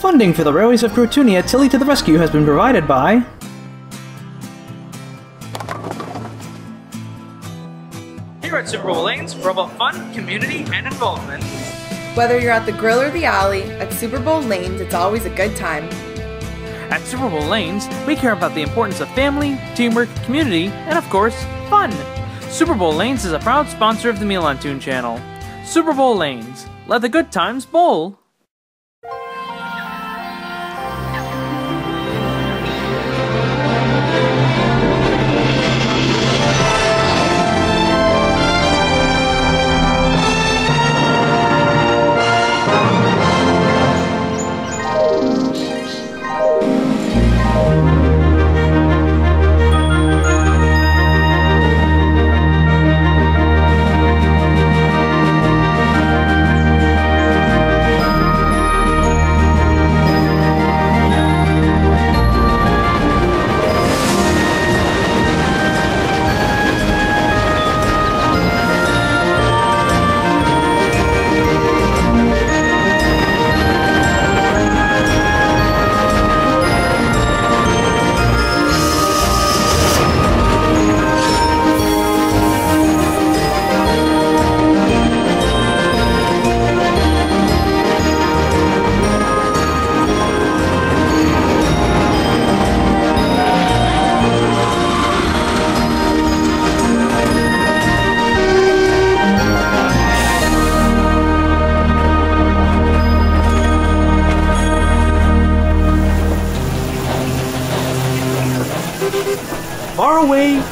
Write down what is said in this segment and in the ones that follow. Funding for the Railways of Crotoonia, Tillie to the Rescue has been provided by... Here at Super Bowlings, we're about fun, community, and involvement. Whether you're at the grill or the alley, at Super Bowl Lanes, it's always a good time. At Super Bowl Lanes, we care about the importance of family, teamwork, community, and of course, fun. Super Bowl Lanes is a proud sponsor of the MilanToon Channel. Super Bowl Lanes, let the good times bowl.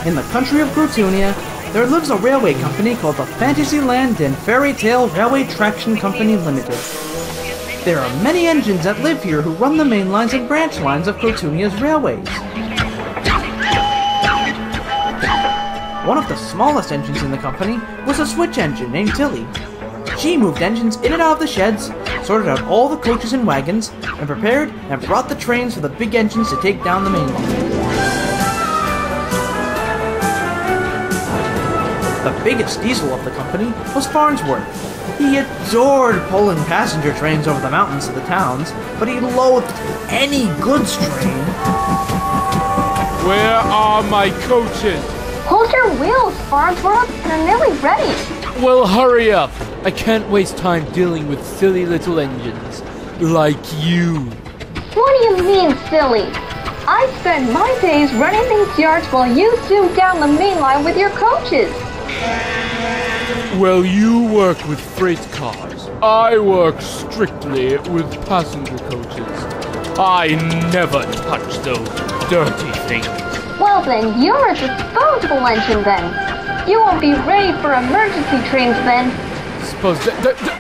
In the country of Crotoonia, there lives a railway company called the Fantasyland and Fairy Tale Railway Traction Company Limited. There are many engines that live here who run the main lines and branch lines of Crotoonia's railways. One of the smallest engines in the company was a switch engine named Tillie. She moved engines in and out of the sheds, sorted out all the coaches and wagons, and prepared and brought the trains for the big engines to take down the main line. The biggest diesel of the company was Farnsworth. He adored pulling passenger trains over the mountains to the towns, but he loathed any goods train. Where are my coaches? Hold your wheels, Farnsworth. They're nearly ready. Well, hurry up. I can't waste time dealing with silly little engines like you. What do you mean, silly? I spend my days running these yards while you zoom down the main line with your coaches. Well, you work with freight cars. I work strictly with passenger coaches. I never touch those dirty things. Well then, you're a disposable engine then. You won't be ready for emergency trains then.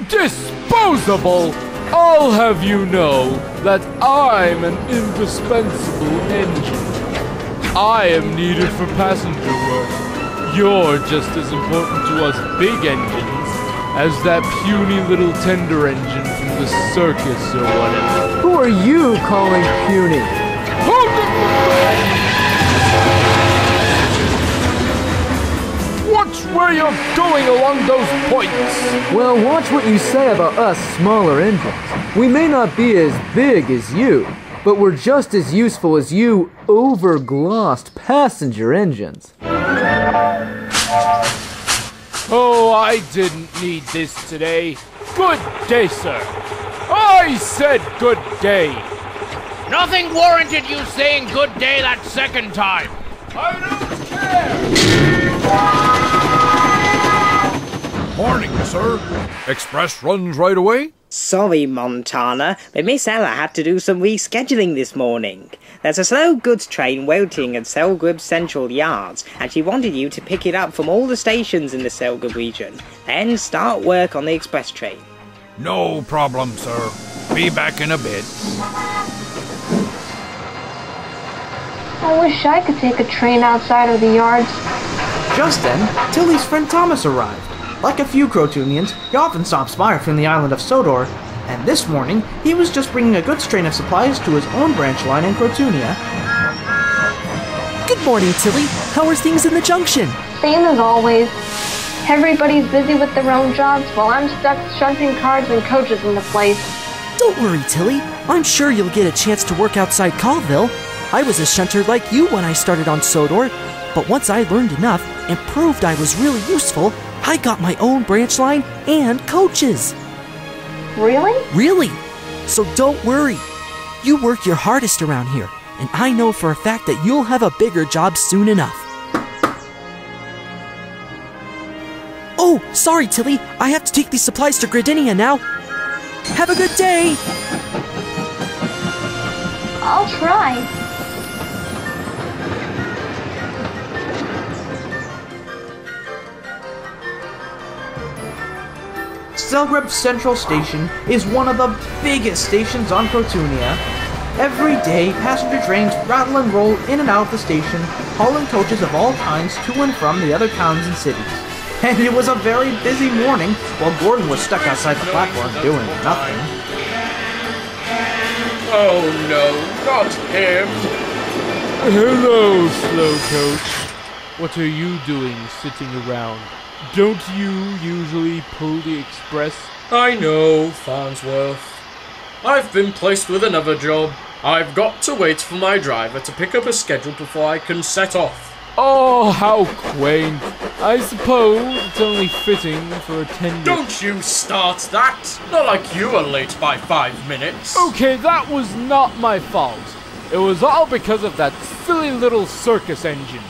Disposable? I'll have you know that I'm an indispensable engine. I am needed for passenger work. You're just as important to us big engines as that puny little tender engine from the circus or whatever. Who are you calling puny? Watch where you're going along those points! Well, watch what you say about us smaller engines. We may not be as big as you, but we're just as useful as you overglossed passenger engines. Oh, I didn't need this today. Good day, sir. I said good day. Nothing warranted you saying good day that second time. I don't care. Morning, sir. Express runs right away? Sorry, Montana, but Miss Ella had to do some rescheduling this morning. There's a slow goods train waiting at Selgrub Central Yards, and she wanted you to pick it up from all the stations in the Selgrub region, then start work on the express train. No problem, sir. Be back in a bit. I wish I could take a train outside of the yards. Just then, Tillie's friend Thomas arrived. Like a few Crotoonians, he often stops by from the island of Sodor, and this morning, he was just bringing a goods train of supplies to his own branch line in Crotoonia. Good morning, Tillie. How are things in the junction? Same as always. Everybody's busy with their own jobs while I'm stuck shunting cars and coaches in the place. Don't worry, Tillie. I'm sure you'll get a chance to work outside Calville. I was a shunter like you when I started on Sodor, but once I learned enough and proved I was really useful, I got my own branch line and coaches. Really? Really. So don't worry. You work your hardest around here, and I know for a fact that you'll have a bigger job soon enough. Oh, sorry, Tillie. I have to take these supplies to Gratidia now. Have a good day. I'll try. Selgrub Central Station is one of the biggest stations on Crotoonia. Every day, passenger trains rattle and roll in and out of the station, hauling coaches of all kinds to and from the other towns and cities. And it was a very busy morning while Gordon was stuck outside the platform doing nothing. Oh no, not him! Hello, Slowcoach. What are you doing sitting around? Don't you usually pull the express? I know, Farnsworth. I've been placed with another job. I've got to wait for my driver to pick up a schedule before I can set off. Oh, how quaint. I suppose it's only fitting for a 10-minute... Don't you start that! Not like you are late by 5 minutes. Okay, that was not my fault. It was all because of that silly little circus engine.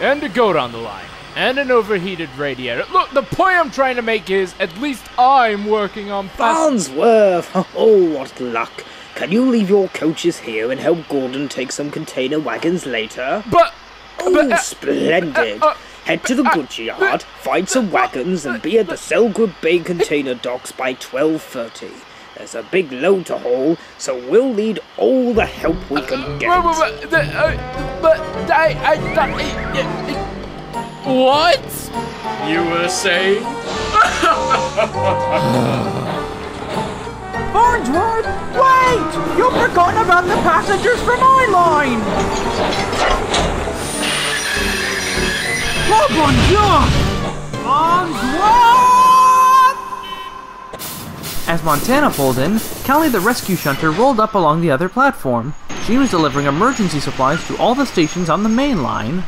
And a goat on the line. And an overheated radiator. Look, the point I'm trying to make is, at least I'm working on... Farnsworth! Oh, what luck. Can you leave your coaches here and help Gordon take some container wagons later? But... Oh, splendid! Head to the goods yard, find some wagons, and be at the Selgrub Bay container docks by 12:30. There's a big load to haul, so we'll need all the help we can get. What? You were saying? Farnsworth, wait! You forgot about the passengers for my line! Oh, bonjour! As Montana pulled in, Callie the rescue shunter rolled up along the other platform. She was delivering emergency supplies to all the stations on the main line.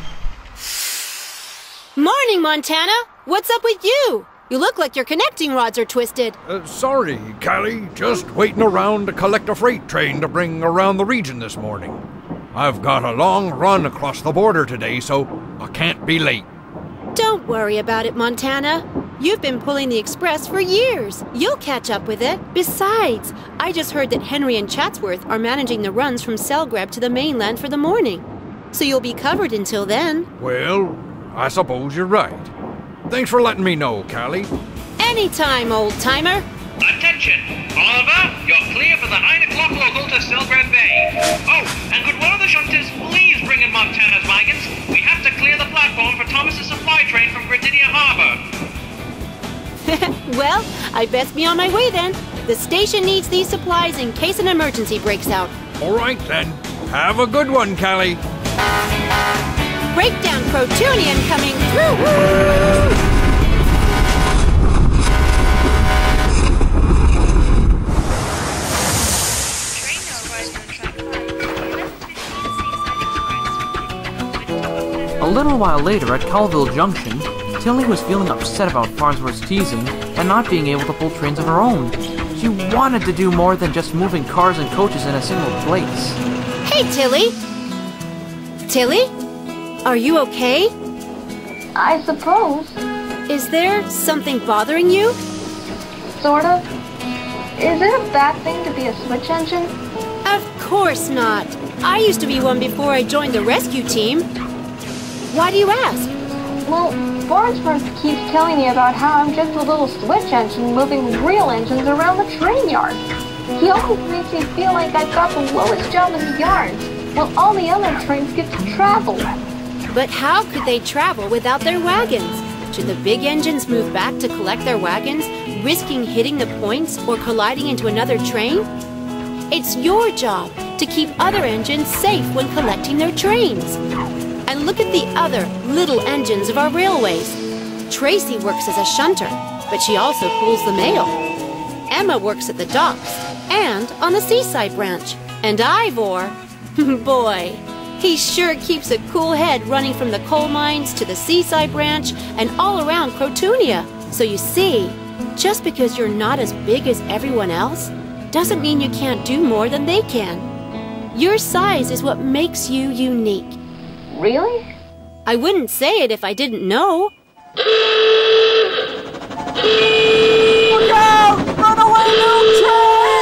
Morning, Montana! What's up with you? You look like your connecting rods are twisted. Sorry, Callie. Just waiting around to collect a freight train to bring around the region this morning. I've got a long run across the border today, so I can't be late. Don't worry about it, Montana. You've been pulling the express for years. You'll catch up with it. Besides, I just heard that Henry and Chatsworth are managing the runs from Selgrub to the mainland for the morning. So you'll be covered until then. Well, I suppose you're right. Thanks for letting me know, Callie. Anytime, old-timer. Attention! Oliver, you're clear for the 9 o'clock local to Selgrand Bay. Oh, and could one of the shunters please bring in Montana's wagons? We have to clear the platform for Thomas's supply train from Gratidia Harbor. Well, I'd best be on my way then. The station needs these supplies in case an emergency breaks out. All right then. Have a good one, Callie. Breakdown Crotunian coming through! Woo! A little while later at Calville Junction, Tillie was feeling upset about Farnsworth's teasing and not being able to pull trains of her own. She wanted to do more than just moving cars and coaches in a single place. Hey, Tillie! Tillie? Are you okay? I suppose. Is there something bothering you? Sort of. Is it a bad thing to be a switch engine? Of course not. I used to be one before I joined the rescue team. Why do you ask? Well, Farnsworth keeps telling me about how I'm just a little switch engine moving real engines around the train yard. He always makes me feel like I've got the lowest job in the yard, while all the other trains get to travel. But how could they travel without their wagons? Should the big engines move back to collect their wagons, risking hitting the points or colliding into another train? It's your job to keep other engines safe when collecting their trains. And look at the other little engines of our railways. Tracy works as a shunter, but she also pulls the mail. Emma works at the docks and on the Seaside Branch. And Ivor, boy, he sure keeps a cool head running from the coal mines to the Seaside Branch and all around Crotoonia. So you see, just because you're not as big as everyone else doesn't mean you can't do more than they can. Your size is what makes you unique. Really? I wouldn't say it if I didn't know. Look out! Runaway milk train!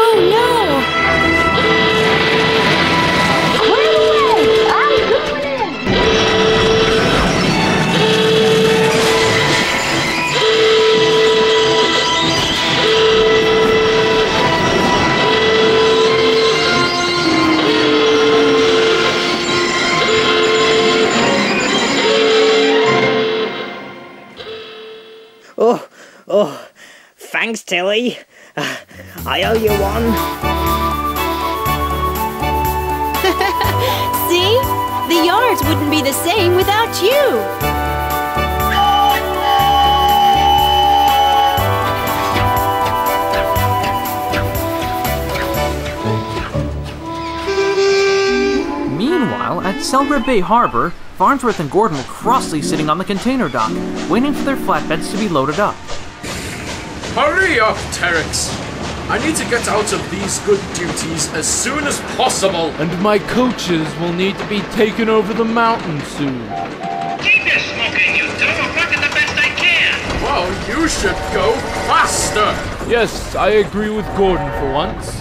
Oh no! Clear the way! I'm going Oh, thanks, Tillie. I owe you one. See? The yards wouldn't be the same without you. Meanwhile, at Selra Bay Harbor, Farnsworth and Gordon were crossly sitting on the container dock, waiting for their flatbeds to be loaded up. Hurry up, Terex! I need to get out of these good duties as soon as possible! And my coaches will need to be taken over the mountain soon. Keep your smoking, you two! I'm working the best I can! Well, you should go faster! Yes, I agree with Gordon for once.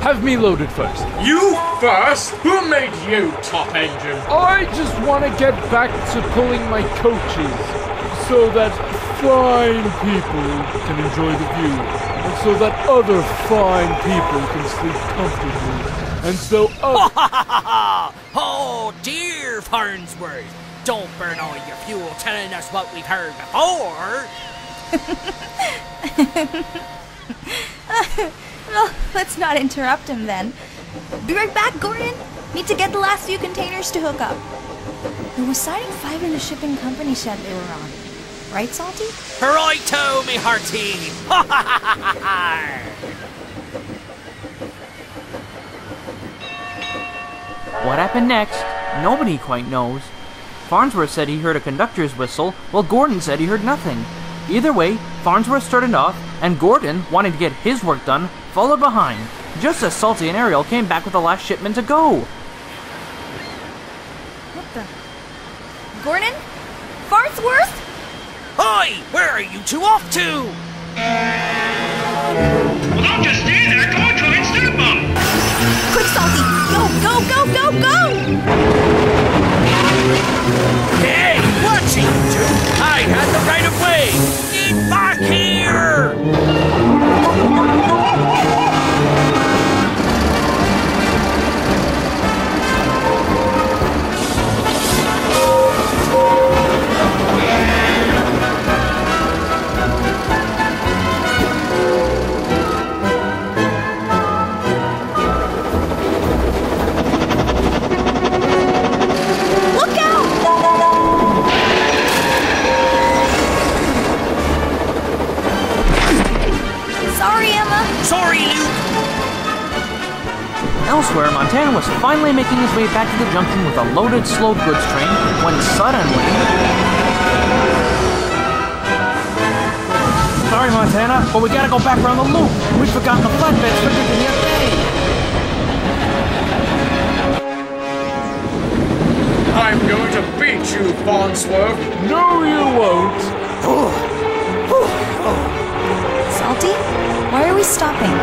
Have me loaded first. You first? Who made you top engine? I just want to get back to pulling my coaches so that fine people can enjoy the view, and so that other fine people can sleep comfortably, and so Oh dear, Farnsworth! Don't burn all your fuel telling us what we've heard before! Well, let's not interrupt him then. Be right back, Gordon! Need to get the last few containers to hook up. There was siding 5 in the shipping company shed they were on. Right, Salty? Righto, me hearty! Ha ha ha ha ha! What happened next? Nobody quite knows. Farnsworth said he heard a conductor's whistle, while Gordon said he heard nothing. Either way, Farnsworth started off, and Gordon, wanting to get his work done, followed behind, just as Salty and Ariel came back with the last shipment to go. What the? Gordon? Farnsworth? Oi! Where are you two off to? Well, don't just stand there. Go and try and stop them. Quick, Salty! Go, go, go, go, go! Hey, watch it, you! I had the right of way. Get back here! Elsewhere, Montana was finally making his way back to the junction with a loaded slow goods train when suddenly... Sorry, Montana, but we gotta go back around the loop. We've forgotten the flatbeds for the other day. I'm going to beat you, Farnsworth. No, you won't. Salty, why are we stopping?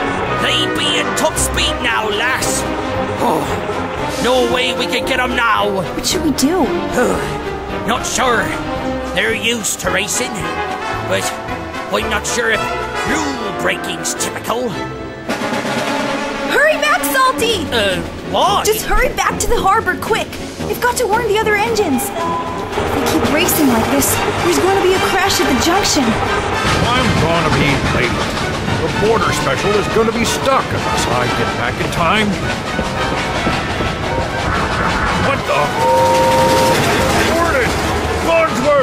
They be at top speed now, lass! Oh. No way we can get them now! What should we do? Not sure. They're used to racing. But I'm not sure if rule-breaking's typical. Hurry back, Salty! What? Just hurry back to the harbor, quick! We've got to warn the other engines. If we keep racing like this, there's going to be a crash at the junction. I'm gonna be late. The border special is going to be stuck unless I get back in time. What the? Gordon! Farnsworth!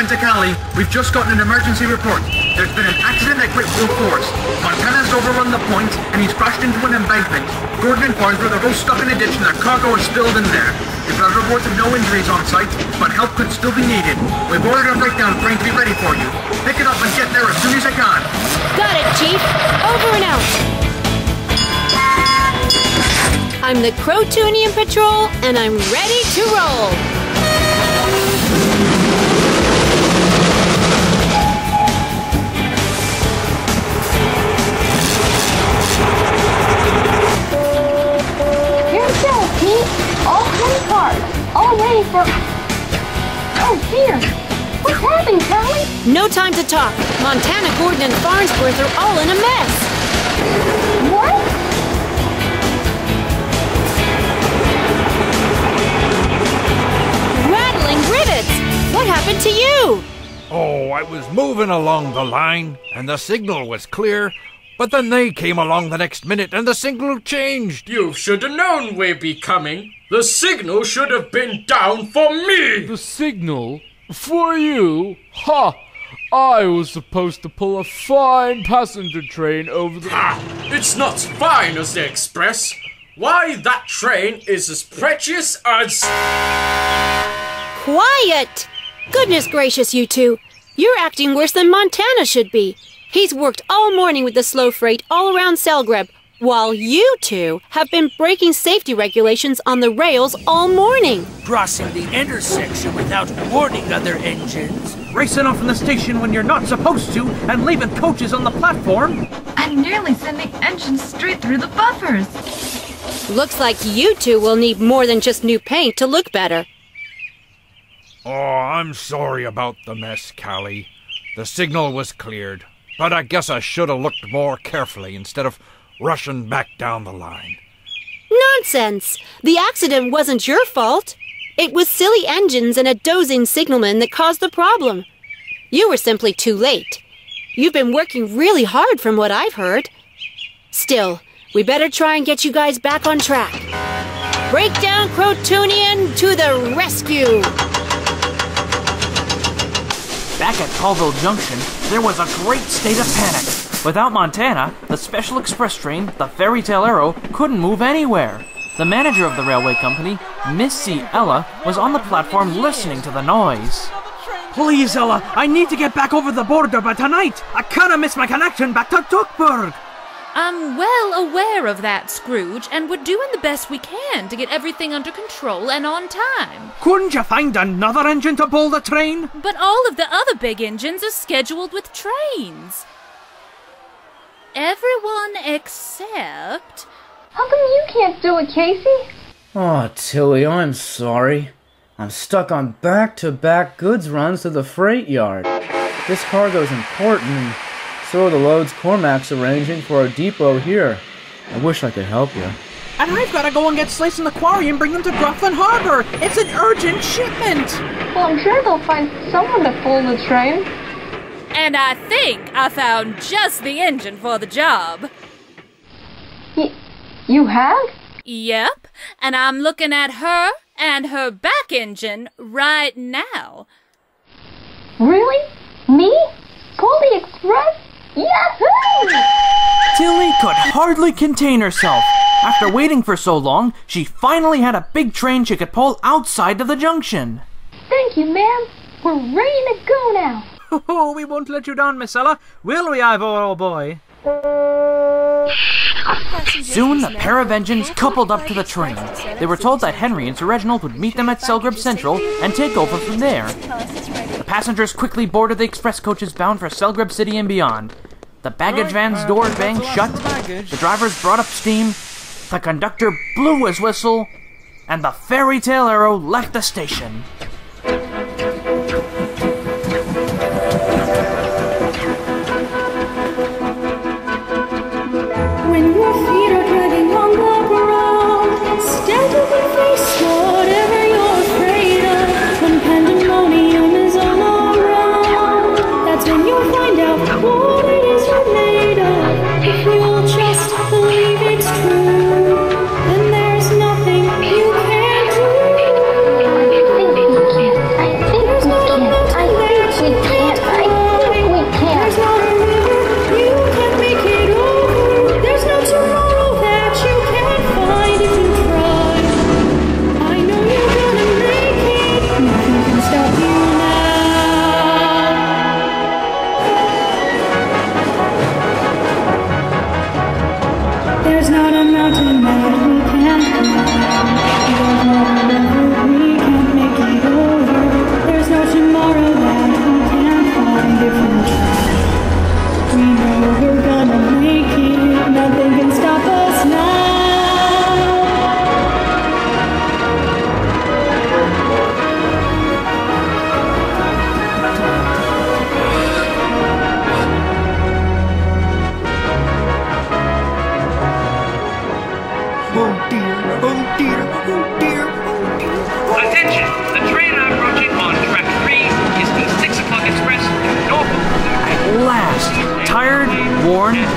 Quinta Cali, we've just gotten an emergency report. There's been an accident at Grit Blue Force. Montana's overrun the point, and he's crashed into an embankment. Gordon and Farnsworth are both stuck in a ditch, and their cargo is spilled in there. We've got reports of no injuries on site, but help could still be needed. We've ordered a breakdown crane to be ready for you. Pick it up and get there as soon as I can. Got it, Chief. Over and out. I'm the Crotoonian Patrol, and I'm ready to roll. All 10 cars, all ready for... Oh dear! What's happening, Callie? No time to talk. Montana, Gordon, and Farnsworth are all in a mess. What? Rattling rivets! What happened to you? Oh, I was moving along the line, and the signal was clear. But then they came along the next minute, and the signal changed. You should have known we'd be coming. The signal should have been down for me. The signal? For you? Ha! I was supposed to pull a fine passenger train over the... Ha! It's not as fine as the express. Why, that train is as precious as... Quiet! Goodness gracious, you two. You're acting worse than Montana should be. He's worked all morning with the slow freight all around Selgrub, while you two have been breaking safety regulations on the rails all morning. Crossing the intersection without warning other engines. Racing off from the station when you're not supposed to and leaving coaches on the platform. And nearly sending engines straight through the buffers. Looks like you two will need more than just new paint to look better. Oh, I'm sorry about the mess, Callie. The signal was cleared. But I guess I should have looked more carefully instead of rushing back down the line. Nonsense! The accident wasn't your fault. It was silly engines and a dozing signalman that caused the problem. You were simply too late. You've been working really hard from what I've heard. Still, we better try and get you guys back on track. Breakdown Crotoonian to the rescue! Back at Calville Junction, there was a great state of panic. Without Montana, the special express train, the Fairy Tale Arrow, couldn't move anywhere. The manager of the railway company, Missy Ella, was on the platform listening to the noise. Please, Ella, I need to get back over the border by tonight. I kinda miss my connection back to Duckburg. I'm well aware of that, Scrooge, and we're doing the best we can to get everything under control and on time. Couldn't you find another engine to pull the train? But all of the other big engines are scheduled with trains. Everyone except... How come you can't do it, Casey? Oh, Tillie, I'm sorry. I'm stuck on back-to-back goods runs to the freight yard. This cargo's important. So the loads Cormac's arranging for our depot here. I wish I could help you. And I've got to go and get Slice in the quarry and bring them to Grufflin Harbor. It's an urgent shipment. Well, I'm sure they'll find someone to pull the train. And I think I found just the engine for the job. You have? Yep, and I'm looking at her and her back engine right now. Really? Me? Pull the express? Yahoo! Tillie could hardly contain herself. After waiting for so long, she finally had a big train she could pull outside of the junction. Thank you, ma'am. We're ready to go now. Oh, we won't let you down, Miss Ella. Will we, Ivor, old boy? Soon the pair of engines coupled up to the train. They were told that Henry and Sir Reginald would meet them at Selgrub Central and take over from there. The passengers quickly boarded the express coaches bound for Selgrub City and beyond. The baggage van's door banged shut, the drivers brought up steam, the conductor blew his whistle, and the Fairy Tale Arrow left the station.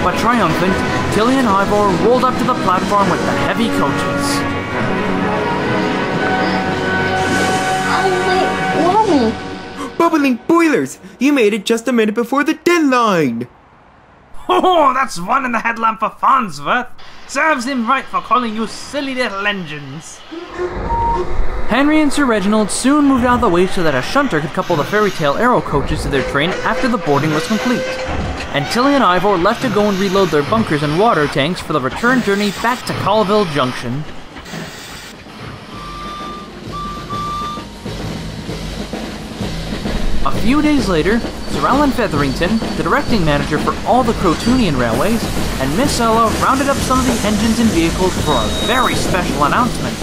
But triumphant, Tillie and Ivor rolled up to the platform with the heavy coaches. Oh my mommy! Bubbling boilers! You made it just a minute before the deadline! Oh, that's one in the headlamp for Farnsworth! Serves him right for calling you silly little engines! Henry and Sir Reginald soon moved out of the way so that a shunter could couple the Fairy Tale Arrow coaches to their train after the boarding was complete. And Tillie and Ivor left to go and reload their bunkers and water tanks for the return journey back to Calville Junction. A few days later, Sir Alan Featherington, the directing manager for all the Crotoonian railways, and Miss Ella rounded up some of the engines and vehicles for a very special announcement.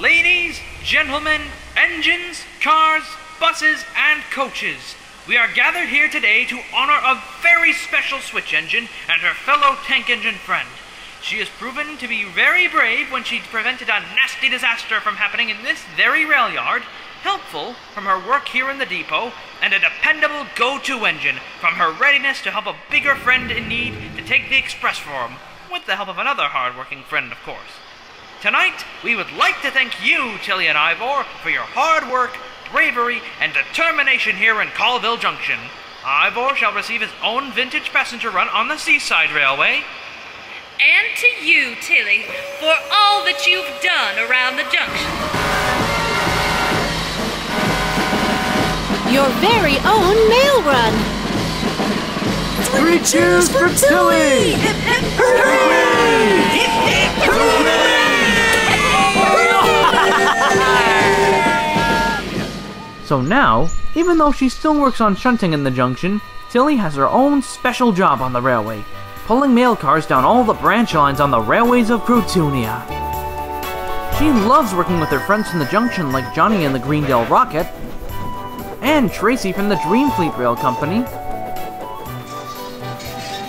Ladies, gentlemen, engines, cars, buses, and coaches, we are gathered here today to honor a very special switch engine and her fellow tank engine friend. She has proven to be very brave when she prevented a nasty disaster from happening in this very rail yard, helpful from her work here in the depot, and a dependable go-to engine from her readiness to help a bigger friend in need to take the express for him, with the help of another hard-working friend, of course. Tonight, we would like to thank you, Tillie and Ivor, for your hard work, bravery, and determination here in Calville Junction. Ivor shall receive his own vintage passenger run on the Seaside Railway. And to you, Tillie, for all that you've done around the junction. Your very own mail run. 3 cheers for Tillie! Hooray! Hooray! So now, even though she still works on shunting in the junction, Tillie has her own special job on the railway, pulling mail cars down all the branch lines on the Railways of Crotoonia. She loves working with her friends from the junction like Johnny and the Greendale Rocket, and Tracy from the Dreamfleet Rail Company,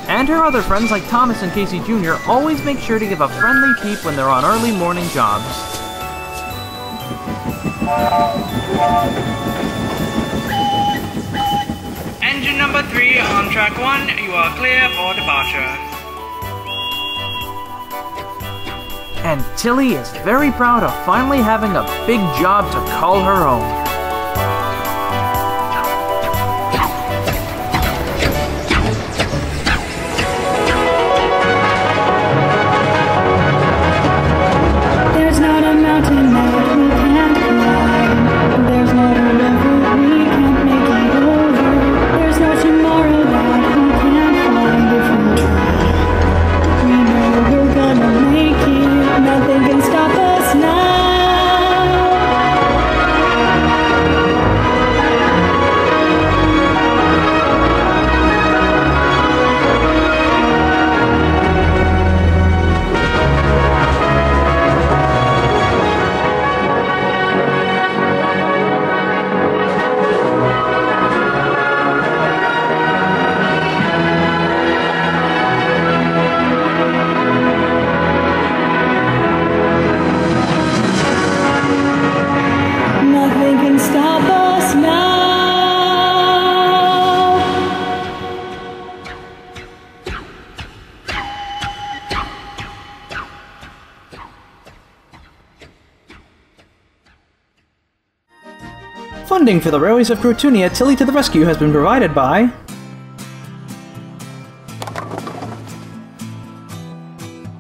and her other friends like Thomas and Casey Jr. always make sure to give a friendly peep when they're on early morning jobs. Engine number 3 on track 1, you are clear for departure. And Tillie is very proud of finally having a big job to call her own. There's not a mountain that we can't climb. There's not a river we can't make it over. There's no tomorrow that we can't find if we try. We know we're gonna make it. Nothing can stop us now. Funding for the Railways of Crotoonia, Tillie to the Rescue has been provided by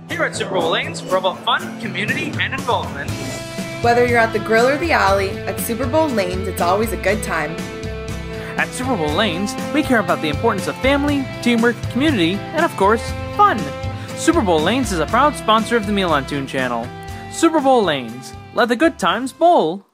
here at Super Bowlings for both fun, community, and involvement. Whether you're at the grill or the alley, at Super Bowl Lanes, it's always a good time. At Super Bowl Lanes, we care about the importance of family, teamwork, community, and of course, fun. Super Bowl Lanes is a proud sponsor of the MilanToon Channel. Super Bowl Lanes, let the good times bowl.